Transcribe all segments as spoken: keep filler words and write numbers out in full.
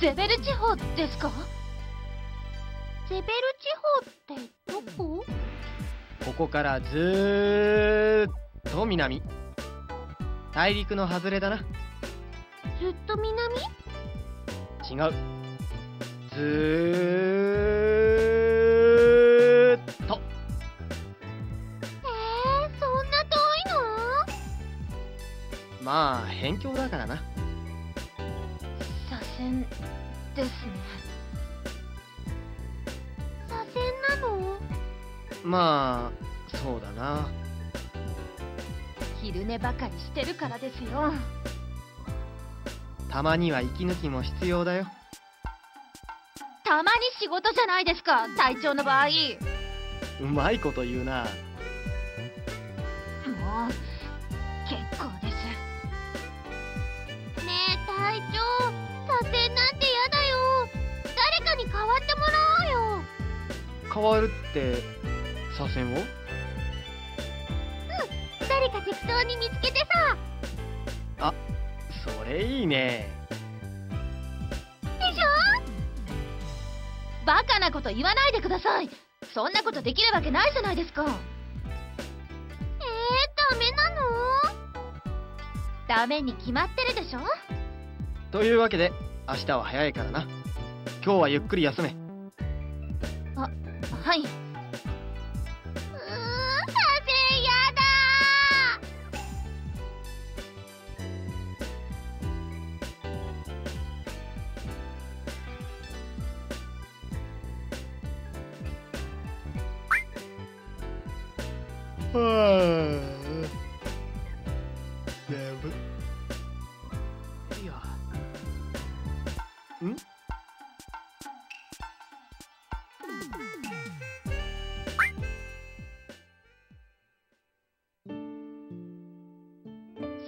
ゼベル地方ですか？ゼベル地方ってどこ？ここからずーっと南。大陸の外れだな。ずっと南？違う。ずーっと。えー、そんな遠いの？まあ、辺境だからな。左遷ですね。まあそうだな。昼寝ばかりしてるからですよ。たまには息抜きも必要だよ。たまに仕事じゃないですか、隊長の場合。うまいこと言うな。もう結構です。ねえ隊長、左遷なんてやだよ。誰かに代わってもらおうよ。変わるって左遷を？うん、誰か適当に見つけてさ。あ、それいいね。でしょ？バカなこと言わないでください。そんなことできるわけないじゃないですか。えー、ダメなの？ダメに決まってるでしょ。というわけで明日は早いからな。今日はゆっくり休め。あ、はい。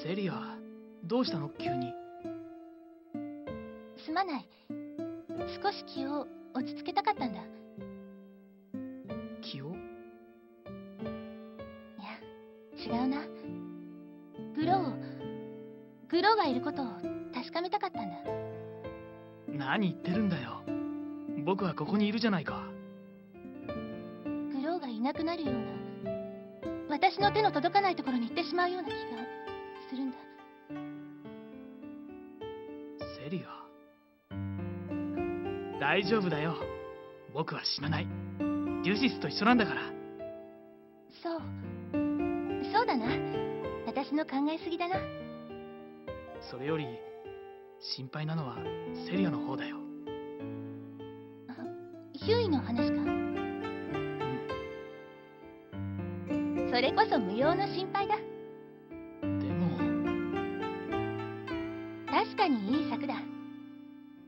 セリア、どうしたの急に。すまない。少し気を落ち着けたかったんだ。気を？いや、違うな。グロー、グローがいることを確かめたかったんだ。何言ってるんだよ。僕はここにいるじゃないか。グローがいなくなるような、私の手の届かないところに行ってしまうような気が。するんだ。セリア、大丈夫だよ。僕は死なない。リュシスと一緒なんだから。そうそうだな。私の考えすぎだな。それより心配なのはセリアの方だよ。あ、ヒューイの話か。うん、それこそ無用の心配だ。確かにいい策だ。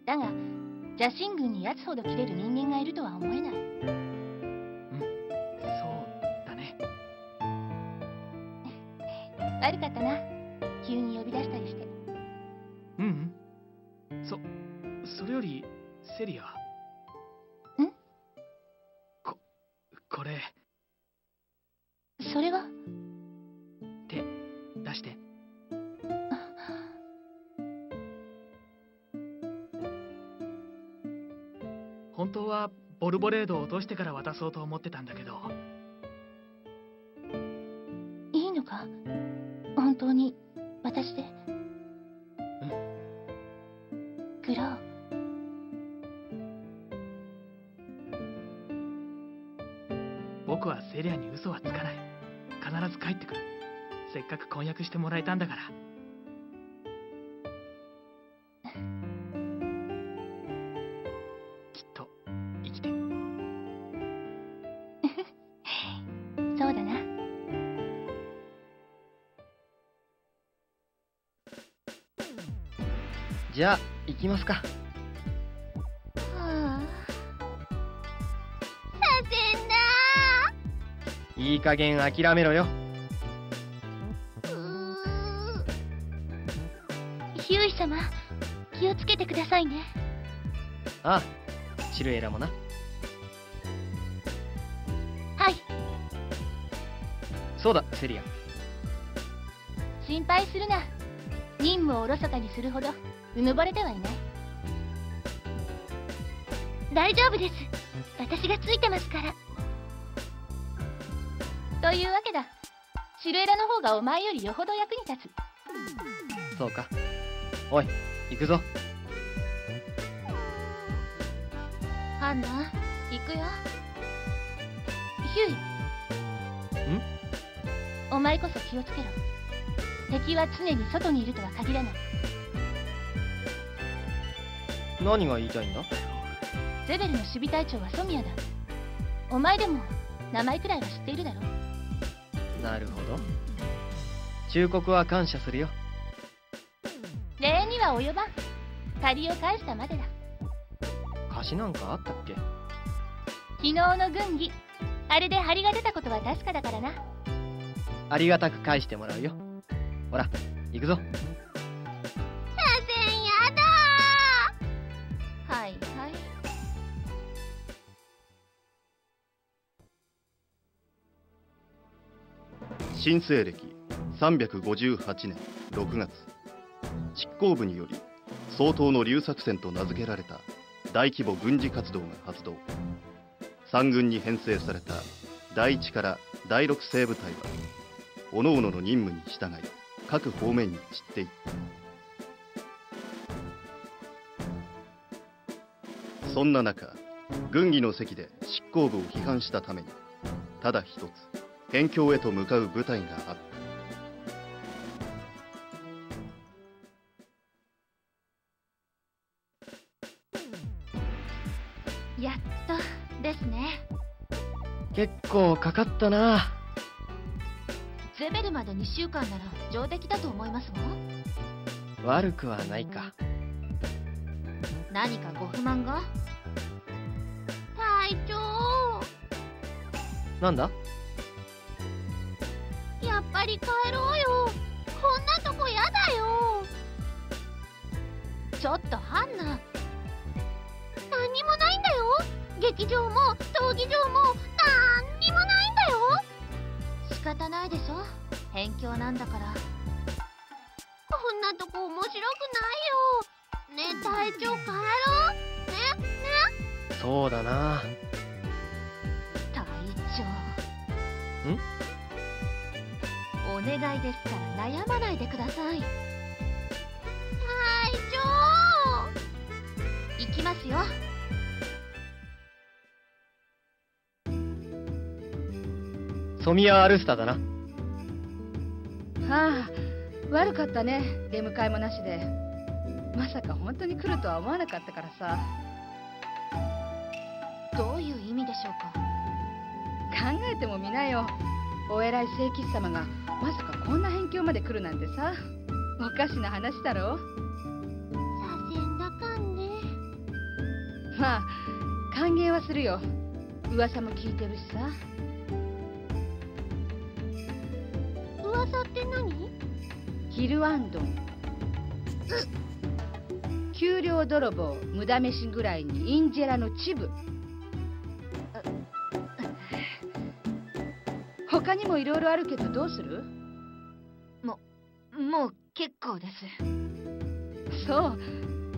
だが邪神軍に奴ほど切れる人間がいるとは思えない。うん、そうだね。悪かったな、急に呼び出したりして。ううん、そそれよりセリア。うん？ここれそれは手出して。本当はボルボレードを落としてから渡そうと思ってたんだけど。いいのか？本当に渡して。うん。グロー。僕はセリアに嘘はつかない。必ず帰ってくる。せっかく婚約してもらえたんだから。じゃあ行きますか。はあ、左遷だ。いい加減諦めろよ。ヒューイ様、気をつけてくださいね。ああ、シルエラもな。はい。そうだセリア、心配するな。任務をおろそかにするほどうぬぼれてはいない。大丈夫です。私がついてますから。というわけだ。シルエラの方がお前よりよほど役に立つ。そうか。おい、行くぞ。ハンナ、行くよ。ヒュイ。ん？お前こそ気をつけろ。敵は常に外にいるとは限らない。何が言いたいんだ？ゼベルの守備隊長はソミアだ。お前でも名前くらいは知っているだろう。なるほど。忠告は感謝するよ。礼には及ばん。借りを返したまでだ。貸しなんかあったっけ？昨日の軍議、あれで張りが出たことは確かだからな。ありがたく返してもらうよ。ほら、行くぞ。新西暦さんびゃくごじゅうはちねんろくがつ、執行部により総統の流作戦と名付けられた大規模軍事活動が発動。三軍に編成されただいいちからだいろく西部隊は各々の任務に従い各方面に散っていった。そんな中、軍議の席で執行部を批判したためにただ一つ辺境へと向かう部隊があった。やっとですね。結構かかったな。ゼベルまでにしゅうかんなら上出来だと思いますわ。悪くはないか。何かご不満が？隊長。なんだ？やっぱり帰ろうよ。こんなとこやだよ。ちょっとハンナ。何にもないんだよ。劇場も闘技場もなんにもないんだよ。仕方ないでしょ。辺境なんだから。こんなとこ面白くないよ。ねえ隊長、帰ろう。ねね。そうだな隊長。ん？お願いですから悩まないでください。隊長。行きますよ。ソミア・アルスタだな。はあ、悪かったね。出迎えもなしで。まさか本当に来るとは思わなかったからさ。どういう意味でしょうか。考えてもみなよ。お偉い聖騎士様がまさかこんな辺境まで来るなんてさ、おかしな話だろう。左遷だかんね。まあ歓迎はするよ。噂も聞いてるしさ。噂って何？ヒルワンドン。給料泥棒、無駄飯ぐらいにインジェラのチブ。他にもいろいろあるけどどうする？ももう結構です。そう。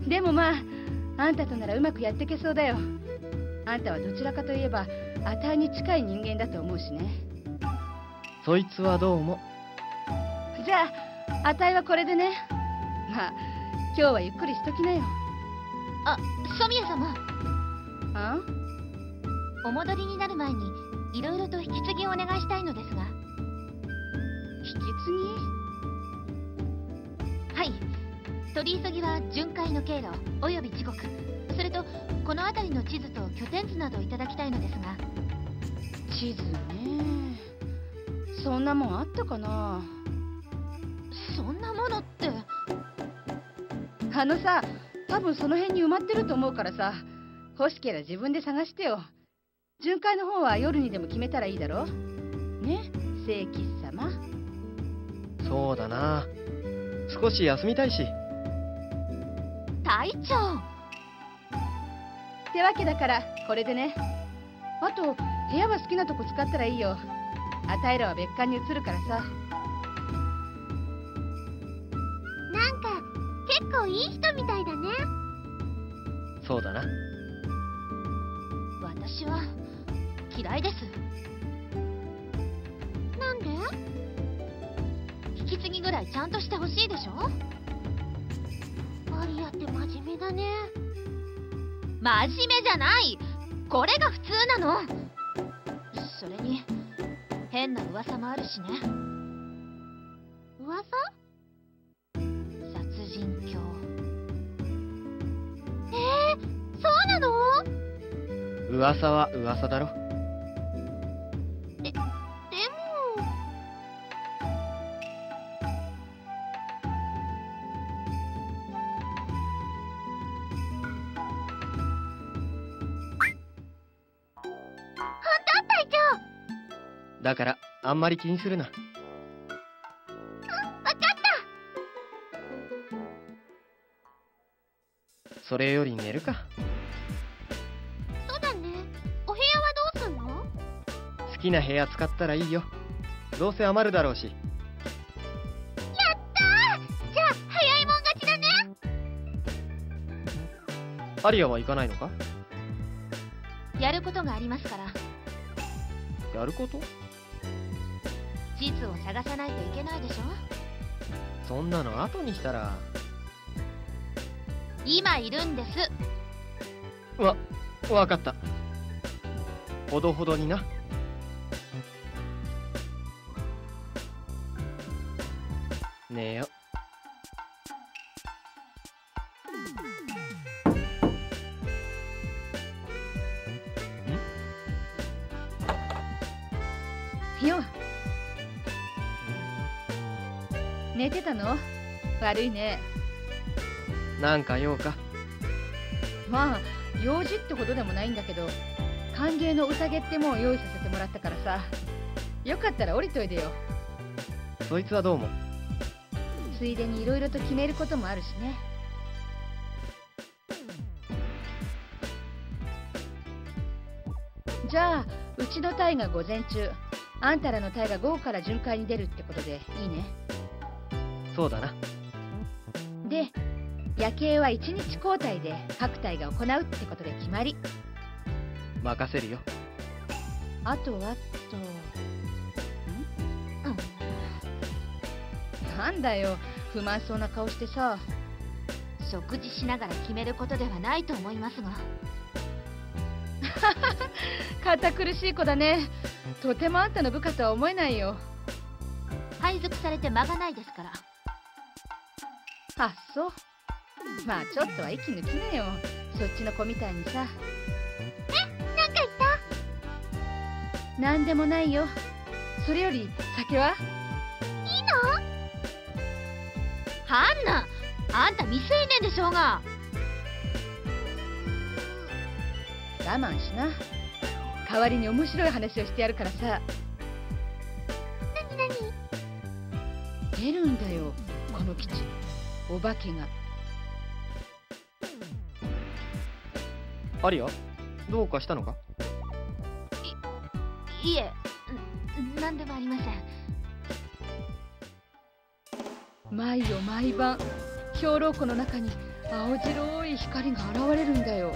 でもまああんたとならうまくやってけそうだよ。あんたはどちらかといえばあたいに近い人間だと思うしね。そいつはどうも。じゃああたいはこれでね。まあ今日はゆっくりしときなよ。あ、ソミア様。あん？お戻りになる前にいろいろと引き継ぎをお願いしたいのですが。引き継ぎ？はい。取り急ぎは巡回の経路および時刻、それとこの辺りの地図と拠点図などをいただきたいのですが。地図ね。そんなもんあったかな。そんなものって。あのさ、多分その辺に埋まってると思うからさ、欲しけりゃ自分で探してよ。巡回の方は夜にでも決めたらいいだろうね、聖騎士様。そうだな。少し休みたいし。隊長。ってわけだからこれでね。あと部屋は好きなとこ使ったらいいよ。あたいらは別館に移るからさ。なんか結構いい人みたいだね。そうだな。虫は嫌いです。なんで？引き継ぎぐらいちゃんとしてほしいでしょ。マリアって真面目だね。真面目じゃない、これが普通なの。それに変な噂もあるしね。噂？殺人狂。えー、そうなの？噂は噂だろ。で、でもだからあんまり気にするな。うん、わかった。それより寝るか。そうだね。お部屋はどうすんの？好きな部屋使ったらいいよ。どうせ余るだろうし。やったー！じゃあ早いもん勝ちだね。アリアは行かないのか？やることがありますから。やること？地図を探さないといけないでしょ。そんなの後にしたら。今いるんです。わ、わかった。ほどほどにな。寝よ。ん？よっ、寝てたの？悪いね。なんか用か？まあ用事ってほどでもないんだけど、歓迎の宴ってもう用意させてもらったからさ、よかったら降りといでよ。そいつはどうも。ついでにいろいろと決めることもあるしね。じゃあうちの隊が午前中、あんたらの隊が午後から巡回に出るってことでいいね。そうだな。で、夜景はいちにち交代で各隊が行うってことで決まり。任せるよ。あとはっと、ん？うん、なんだよ、不満そうな顔してさ。食事しながら決めることではないと思いますが。堅苦しい子だね。とてもあんたの部下とは思えないよ。配属されて間がないですから。あ、そう。まあちょっとは息抜きなよ、そっちの子みたいにさ。え、なんか言った？なんでもないよ。それより酒は？いいの？ハンナ、あんた未成年でしょうが。我慢しな。代わりに面白い話をしてやるからさ。なになに？出るんだよ、この基地。お化けが。アリア、どうかしたのか？い、いえ、なんでもありません。毎夜毎晩、兵糧庫の中に青白い光が現れるんだよ。う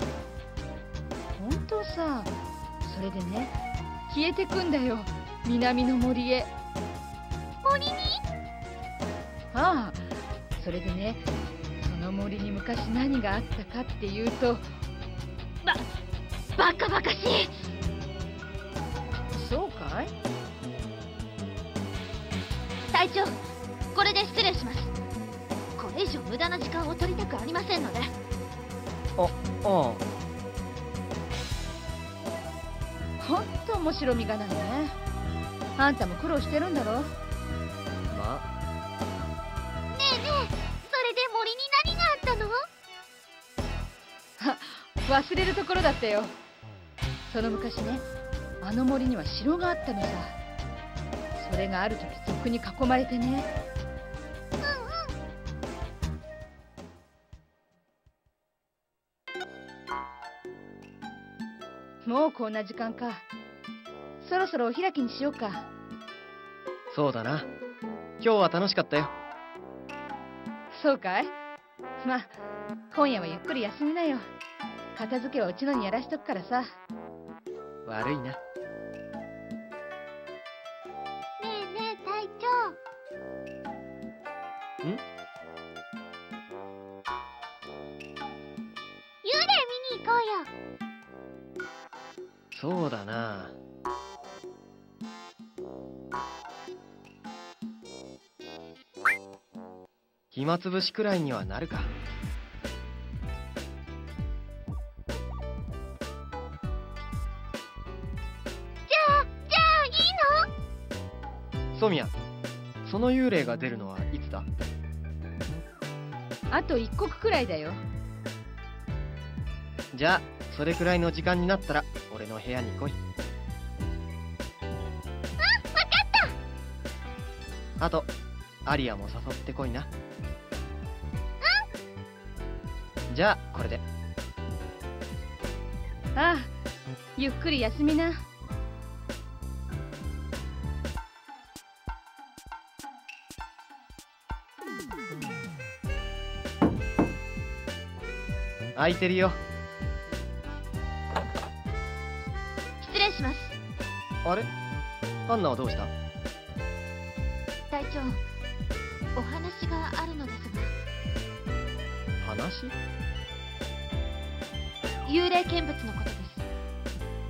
そ！本当さ。それでね、消えてくんだよ、南の森へ。森に？ああ、それでね、その森に昔何があったかっていうと、ば、バカバカしい。そうかい？隊長、これで失礼します。これ以上無駄な時間を取りたくありませんので。あ、ああ。ほんと面白みがないね。あんたも苦労してるんだろ。まあ。ねえねえ、それで森に何があったの？は、忘れるところだったよ。その昔ね、あの森には城があったのさ。それがある時、賊に囲まれてね。もうこんな時間か。そろそろお開きにしようか。そうだな。今日は楽しかったよ。そうかい？まあ今夜はゆっくり休みなよ。片付けはうちのにやらしとくからさ。悪いな。ねえねえ隊長。ん？幽霊見に行こうよ。そうだな。暇つぶしくらいにはなるか。ソミヤ、その幽霊が出るのはいつだ？あと一刻くらいだよ。じゃあそれくらいの時間になったら俺の部屋に来い。あ、分かった。あとアリアも誘ってこいな。うん。じゃあこれで。ああ、ゆっくり休みな。空いてるよ。失礼します。あれ、アンナはどうした？隊長、お話があるのですが。話？幽霊見物のことで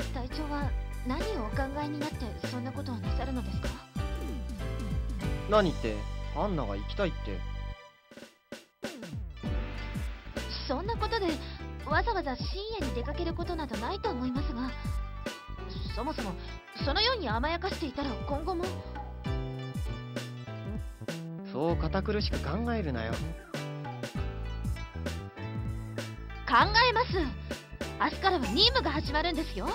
す。隊長は何をお考えになってそんなことをなさるのですか？何って、アンナが行きたいって。そんなことでわざわざ深夜に出かけることなどないと思いますが、そもそもそのように甘やかしていたら今後も。そう堅苦しく考えるなよ。考えます。明日からは任務が始まるんですよ。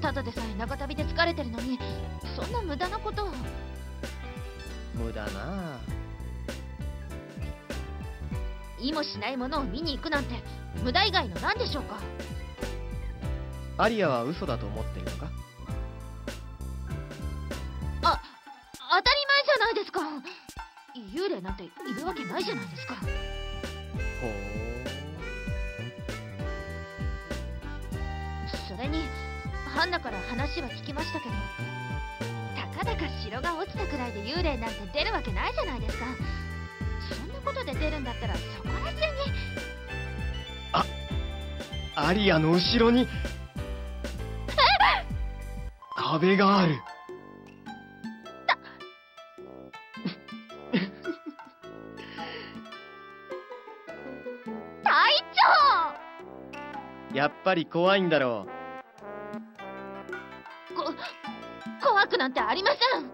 ただでさえ長旅で疲れてるのにそんな無駄なことを。無駄なあ。意もしないものを見に行くなんて無駄以外の何でしょうか。アリアは嘘だと思ってるのか？あ、当たり前じゃないですか。幽霊なんているわけないじゃないですか。ほう。それにハンナから話は聞きましたけど、たかだか城が落ちたくらいで幽霊なんて出るわけないじゃないですか。ことで出るんだったらそこら中に。あ、アリアの後ろに壁がある。隊長、やっぱり怖いんだろう。こ怖くなんてありません。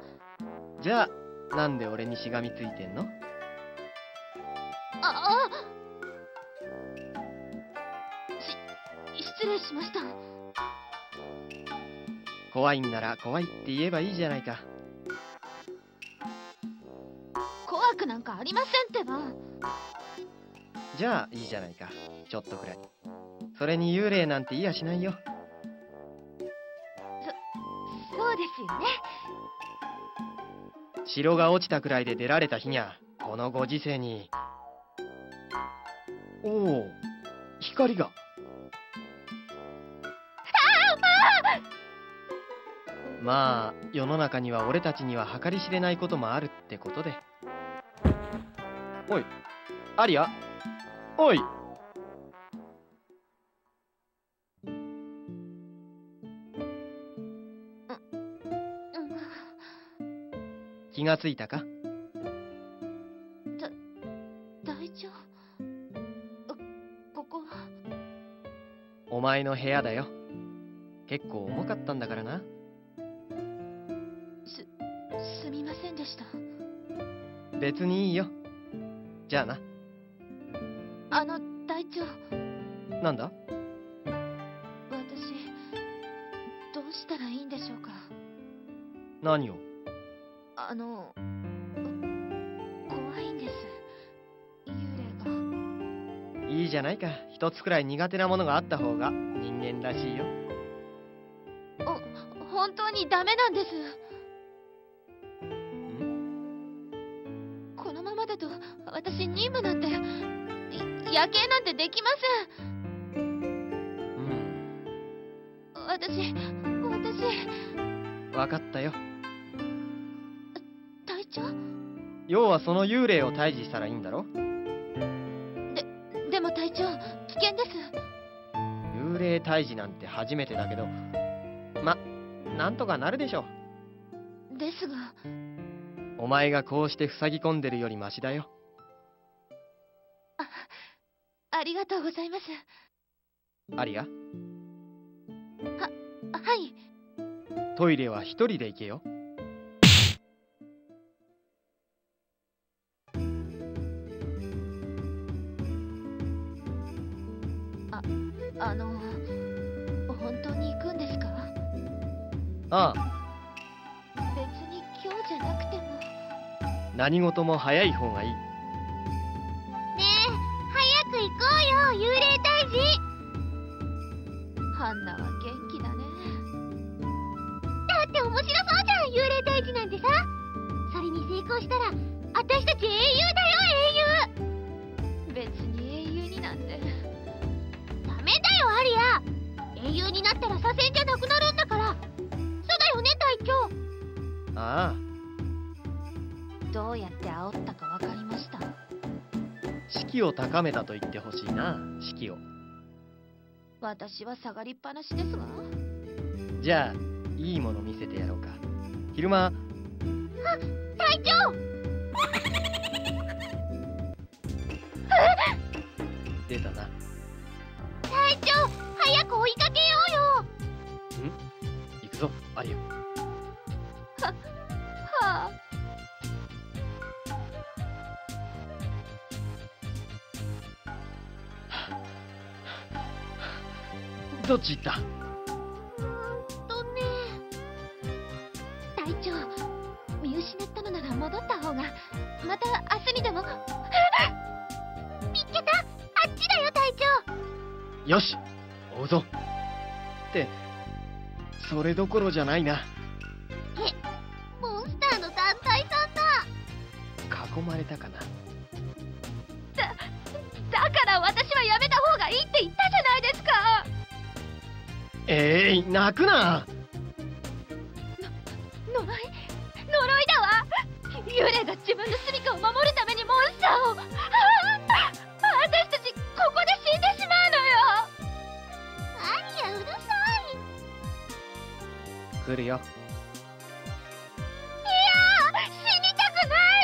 じゃあなんで俺にしがみついてんの？ああ、し失礼しました。怖いんなら怖いって言えばいいじゃないか。怖くなんかありませんってば。じゃあいいじゃないか、ちょっとくらい。それに幽霊なんていやしないよ。そそうですよね。城が落ちたくらいで出られた日にゃこのご時世に。おお、光が。ああ、まあ、まあ世の中には俺たちには計り知れないこともあるってことで。おいアリア、おい。気がついたか？お前の部屋だよ。結構重かったんだからな。すすみませんでした。別にいいよ。じゃあな。あの隊長。なんだ？私どうしたらいいんでしょうか。何を？あの怖いんです、幽霊が。いいじゃないか。一つくらい苦手なものがあった方が人間らしいよ。お、本当にダメなんです。このままだと私任務なんて、夜景なんてできません。私私分かったよ。隊長、要はその幽霊を退治したらいいんだろ。ででも隊長、危険です。幽霊退治なんて初めてだけど、まなんとかなるでしょう。ですが、お前がこうして塞ぎ込んでるよりマシだよ。あ、ありがとうございます。アリア、は、はい。トイレは一人で行けよ。あ、あの、本当に行くんですか？ああ。別に今日じゃなくても。何事も早い方がいい。ねえ、早く行こうよ、幽霊退治。ハンナは元気だね。だって面白そうじゃん、幽霊退治なんてさ。それに成功したら私たち英雄だよ、英雄。別に英雄になんてダメだよアリア。英雄になったら左遷じゃなくなるんだから。そうだよね隊長。ああ、どうやって煽ったかわかりました。士気を高めたと言ってほしいな、士気を。私は下がりっぱなしですわ。じゃあいいもの見せてやろうか、昼間。あっ隊長出たな。隊長、早く追いかけようよ。ん、行くぞアリア。ははあ。どっち行った？うんとね。隊長、見失ったのなら戻った方が。また明日にでも。見つけた、あっちだよ隊長。よし、追うぞ。ってそれどころじゃないな。え、モンスターの団体さんだ。囲まれたかな。だだから私はやめた方がいいって言ったじゃないですか。えー、泣くな。呪い、呪いだわ。幽霊が自分の住処を守るためにモンスターを。私たちここで死んでしまうのよ。アリア、うるさい。来るよ。いや、死にたくない。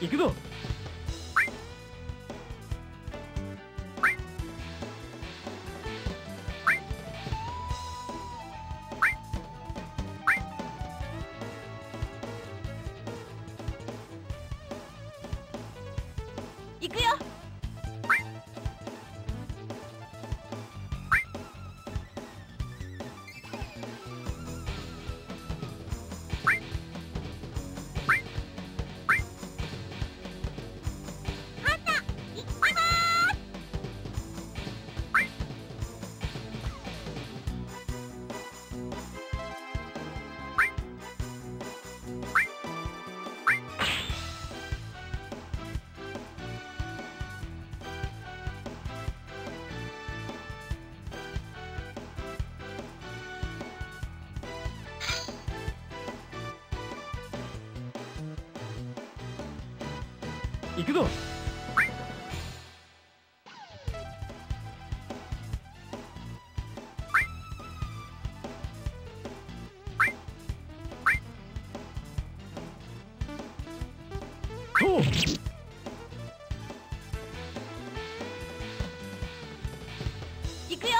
行くぞ。行くよ。行くぞ。おう。行くよ。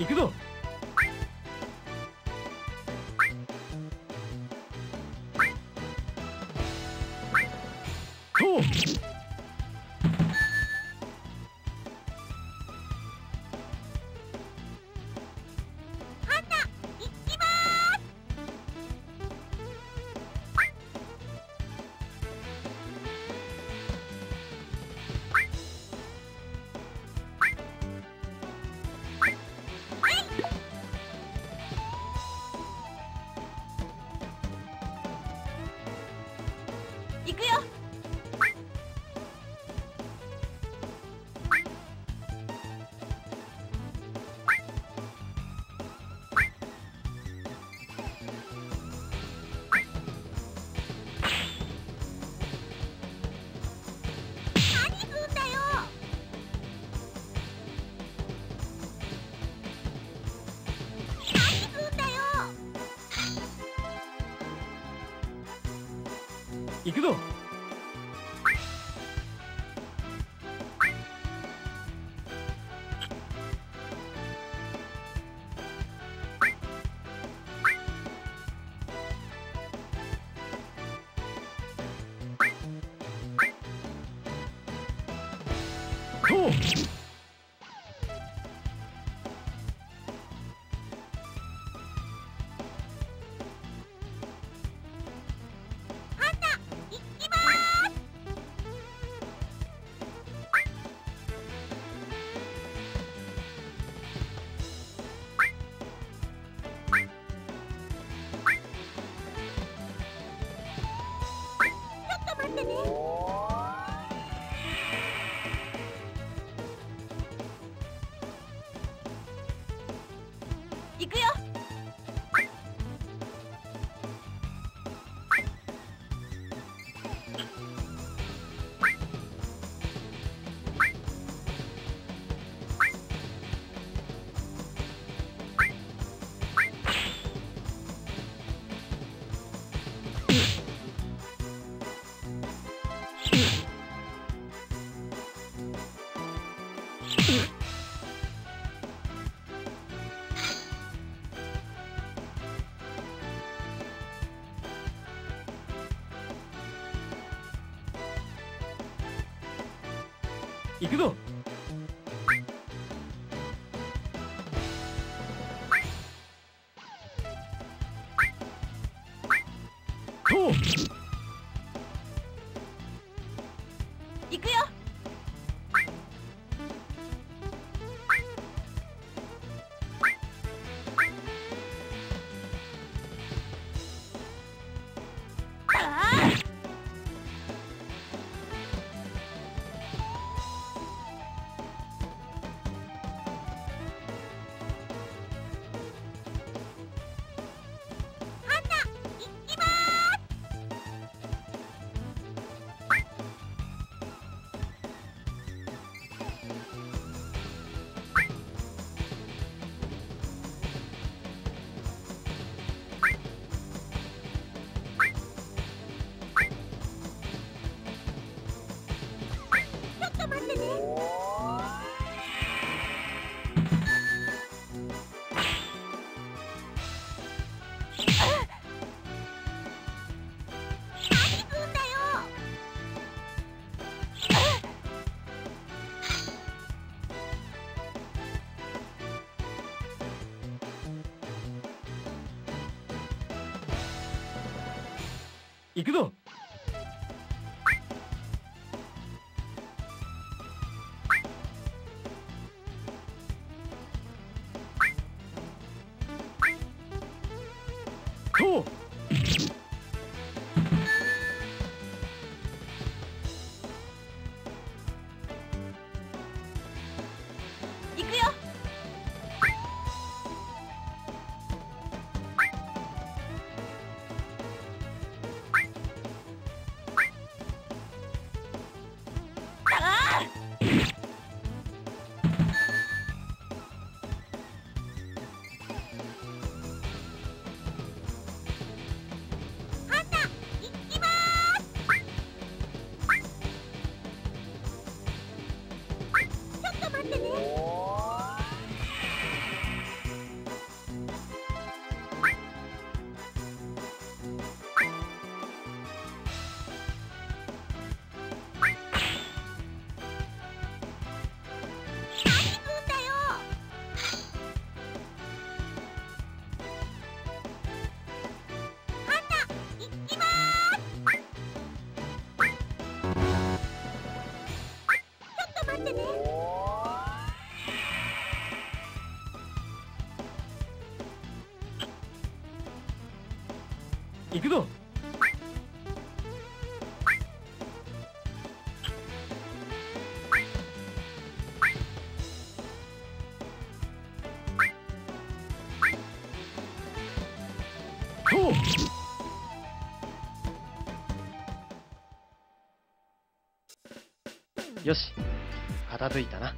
行くぞ。おう。ハンナ、行きまーす。はい。行くよ。行くぞ。おう。行くよ。行くぞ。おう。行くよ。行くぞ。おう。行くよ。行くぞ。よし、片付いたな。